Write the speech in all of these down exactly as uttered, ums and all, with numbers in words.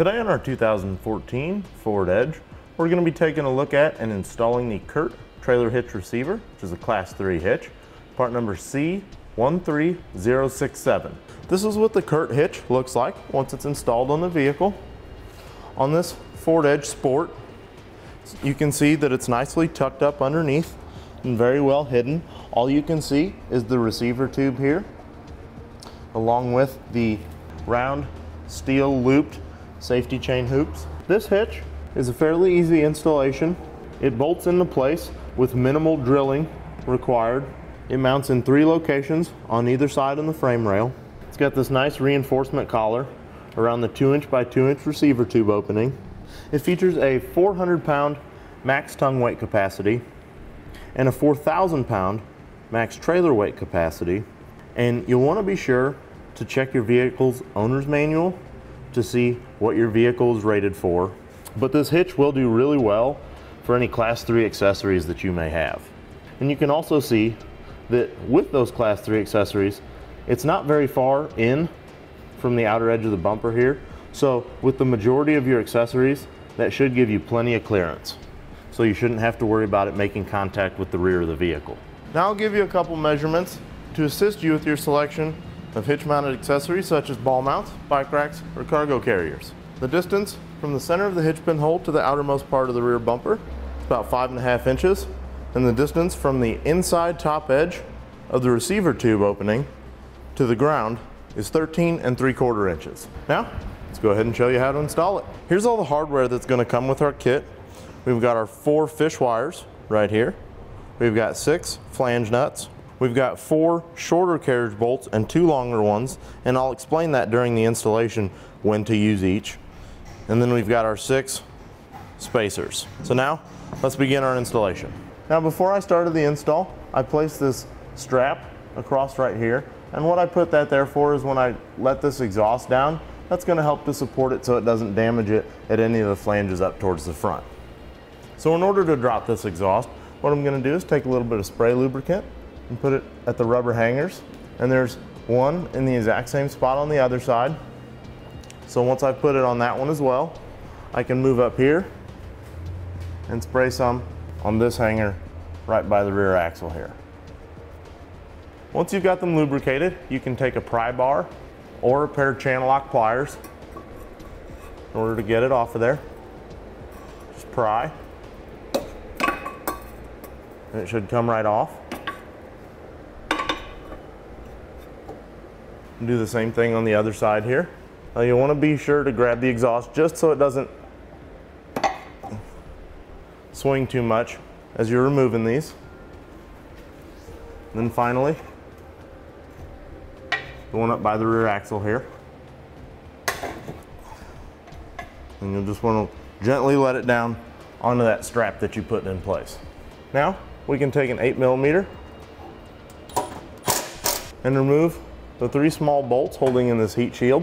Today on our two thousand fourteen Ford Edge, we're going to be taking a look at and installing the Curt Trailer Hitch Receiver, which is a Class three hitch, part number C one three zero six seven. This is what the Curt hitch looks like once it's installed on the vehicle. On this Ford Edge Sport, you can see that it's nicely tucked up underneath and very well hidden. All you can see is the receiver tube here, along with the round steel looped safety chain hoops. This hitch is a fairly easy installation. It bolts into place with minimal drilling required. It mounts in three locations on either side on the frame rail. It's got this nice reinforcement collar around the two inch by two inch receiver tube opening. It features a four hundred pound max tongue weight capacity and a four thousand pound max trailer weight capacity. And you'll want to be sure to check your vehicle's owner's manual to see what your vehicle is rated for. But this hitch will do really well for any Class three accessories that you may have. And you can also see that with those Class three accessories, it's not very far in from the outer edge of the bumper here. So with the majority of your accessories, that should give you plenty of clearance. So you shouldn't have to worry about it making contact with the rear of the vehicle. Now I'll give you a couple measurements to assist you with your selection of hitch-mounted accessories such as ball mounts, bike racks, or cargo carriers. The distance from the center of the hitch pin hole to the outermost part of the rear bumper is about five and a half inches, and the distance from the inside top edge of the receiver tube opening to the ground is thirteen and three quarter inches. Now, let's go ahead and show you how to install it. Here's all the hardware that's going to come with our kit. We've got our four fish wires right here. We've got six flange nuts. We've got four shorter carriage bolts and two longer ones, and I'll explain that during the installation when to use each. And then we've got our six spacers. So now, let's begin our installation. Now before I started the install, I placed this strap across right here, and what I put that there for is when I let this exhaust down, that's gonna help to support it so it doesn't damage it at any of the flanges up towards the front. So in order to drop this exhaust, what I'm gonna do is take a little bit of spray lubricant and put it at the rubber hangers, and there's one in the exact same spot on the other side. So once I put it on that one as well, I can move up here and spray some on this hanger right by the rear axle here. Once you've got them lubricated, you can take a pry bar or a pair of channel lock pliers in order to get it off of there. Just pry, and it should come right off. Do the same thing on the other side here. Now you want to be sure to grab the exhaust just so it doesn't swing too much as you're removing these. And then finally, the one up by the rear axle here. And you'll just want to gently let it down onto that strap that you put in place. Now we can take an eight millimeter and remove the three small bolts holding in this heat shield.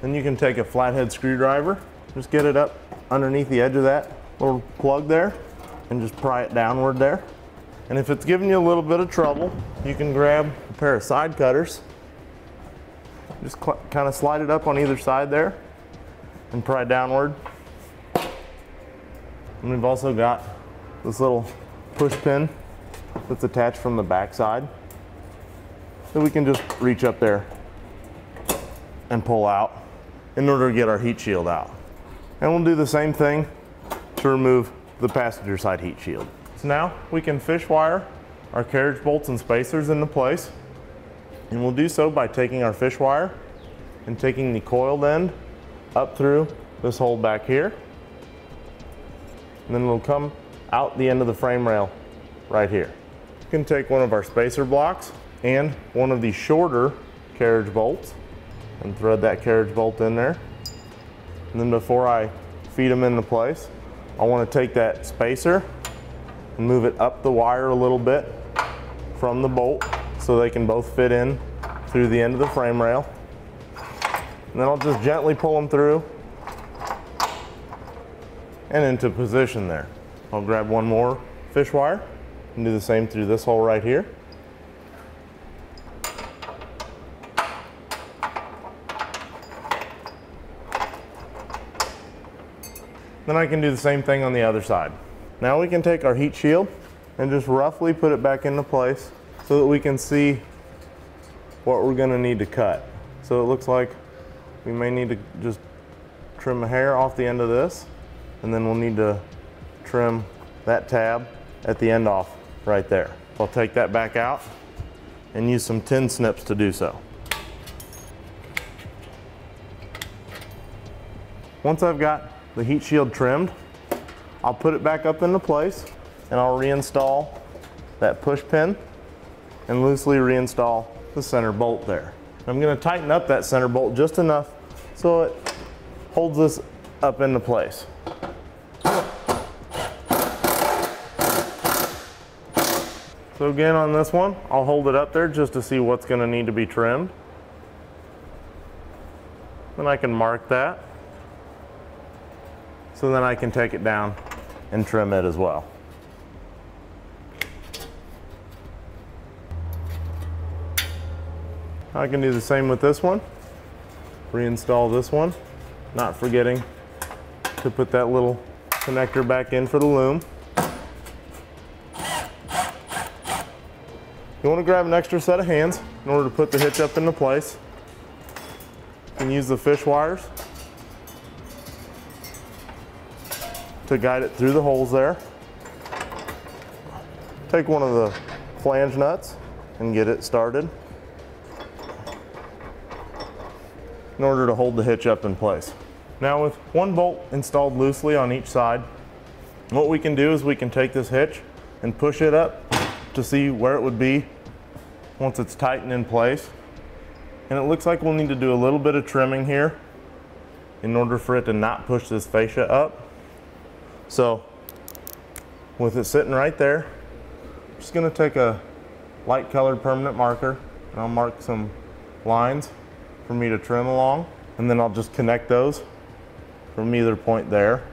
Then you can take a flathead screwdriver, just get it up underneath the edge of that little plug there and just pry it downward there. And if it's giving you a little bit of trouble, you can grab a pair of side cutters, just kind of slide it up on either side there and pry downward. And we've also got this little push pin that's attached from the back side, so we can just reach up there and pull out in order to get our heat shield out. And we'll do the same thing to remove the passenger side heat shield. So now we can fish wire our carriage bolts and spacers into place, and we'll do so by taking our fish wire and taking the coiled end up through this hole back here, and then it'll come out the end of the frame rail right here. You can take one of our spacer blocks and one of the shorter carriage bolts and thread that carriage bolt in there. And then before I feed them into place, I want to take that spacer and move it up the wire a little bit from the bolt so they can both fit in through the end of the frame rail. And then I'll just gently pull them through and into position there. I'll grab one more fish wire and do the same through this hole right here. Then I can do the same thing on the other side. Now we can take our heat shield and just roughly put it back into place so that we can see what we're gonna need to cut. So it looks like we may need to just trim a hair off the end of this, and then we'll need to trim that tab at the end off right there. I'll take that back out and use some tin snips to do so. Once I've got the heat shield trimmed, I'll put it back up into place and I'll reinstall that push pin and loosely reinstall the center bolt there. I'm going to tighten up that center bolt just enough so it holds this up into place. So again on this one, I'll hold it up there just to see what's going to need to be trimmed. Then I can mark that. So then I can take it down and trim it as well. I can do the same with this one. Reinstall this one, not forgetting to put that little connector back in for the loom. You want to grab an extra set of hands in order to put the hitch up into place. You can use the fish wires to guide it through the holes there. Take one of the flange nuts and get it started in order to hold the hitch up in place. Now with one bolt installed loosely on each side, what we can do is we can take this hitch and push it up to see where it would be once it's tightened in place. And it looks like we'll need to do a little bit of trimming here in order for it to not push this fascia up. So with it sitting right there, I'm just going to take a light colored permanent marker and I'll mark some lines for me to trim along, and then I'll just connect those from either point there.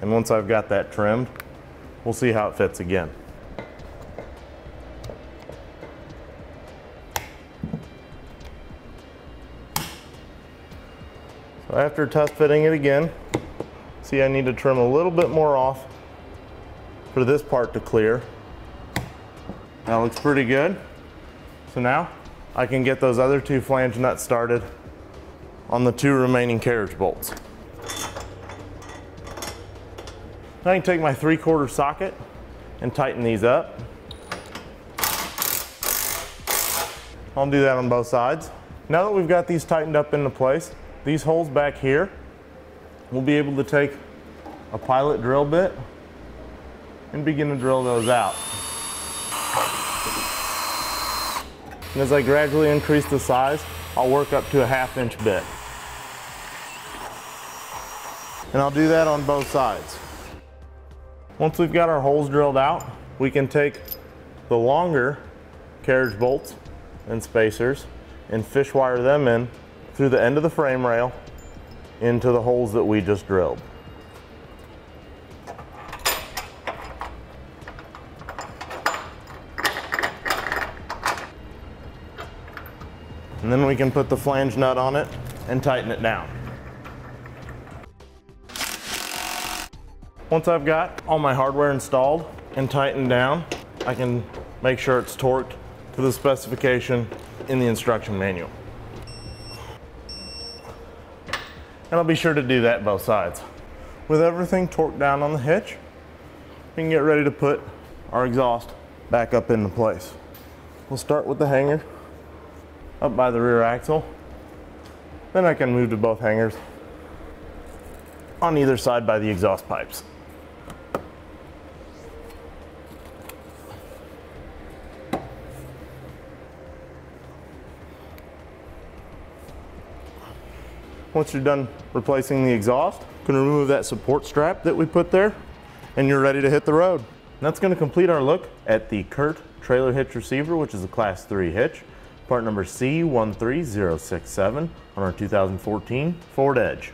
And once I've got that trimmed, we'll see how it fits again. So after test fitting it again, see, I need to trim a little bit more off for this part to clear. That looks pretty good. So now I can get those other two flange nuts started on the two remaining carriage bolts. Now I can take my three-quarter socket and tighten these up. I'll do that on both sides. Now that we've got these tightened up into place, these holes back here, we'll be able to take a pilot drill bit and begin to drill those out. And as I gradually increase the size, I'll work up to a half inch bit. And I'll do that on both sides. Once we've got our holes drilled out, we can take the longer carriage bolts and spacers and fish wire them in through the end of the frame rail into the holes that we just drilled. And then we can put the flange nut on it and tighten it down. Once I've got all my hardware installed and tightened down, I can make sure it's torqued to the specification in the instruction manual. And I'll be sure to do that both sides. With everything torqued down on the hitch, we can get ready to put our exhaust back up into place. We'll start with the hanger up by the rear axle. Then I can move to both hangers on either side by the exhaust pipes. Once you're done replacing the exhaust, you can remove that support strap that we put there and you're ready to hit the road. And that's going to complete our look at the Curt Trailer Hitch Receiver, which is a Class three hitch, part number C one three zero six seven on our two thousand fourteen Ford Edge.